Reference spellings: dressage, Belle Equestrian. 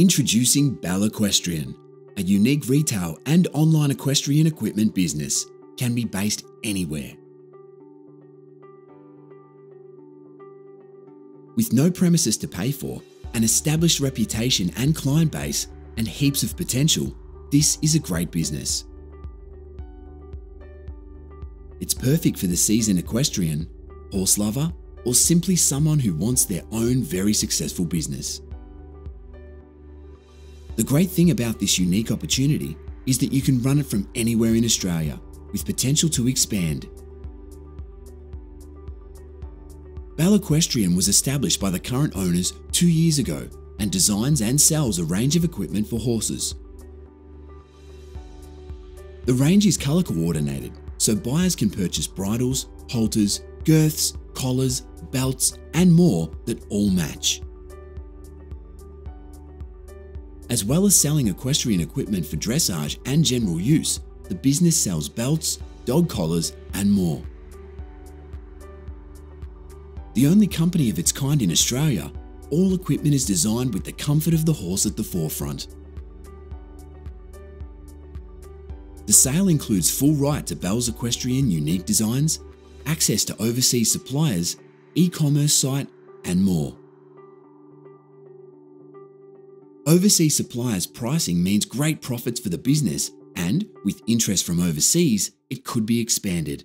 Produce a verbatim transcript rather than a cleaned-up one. Introducing Belle Equestrian, a unique retail and online equestrian equipment business, can be based anywhere. With no premises to pay for, an established reputation and client base, and heaps of potential, this is a great business. It's perfect for the seasoned equestrian, horse lover, or simply someone who wants their own very successful business. The great thing about this unique opportunity is that you can run it from anywhere in Australia, with potential to expand. Belle Equestrian was established by the current owners two years ago and designs and sells a range of equipment for horses. The range is colour coordinated, so buyers can purchase bridles, halters, girths, collars, belts and more that all match. As well as selling equestrian equipment for dressage and general use, the business sells belts, dog collars and more. The only company of its kind in Australia, all equipment is designed with the comfort of the horse at the forefront. The sale includes full right to Belle Equestrian unique designs, access to overseas suppliers, e-commerce site and more. Overseas suppliers pricing means great profits for the business and, with interest from overseas, it could be expanded.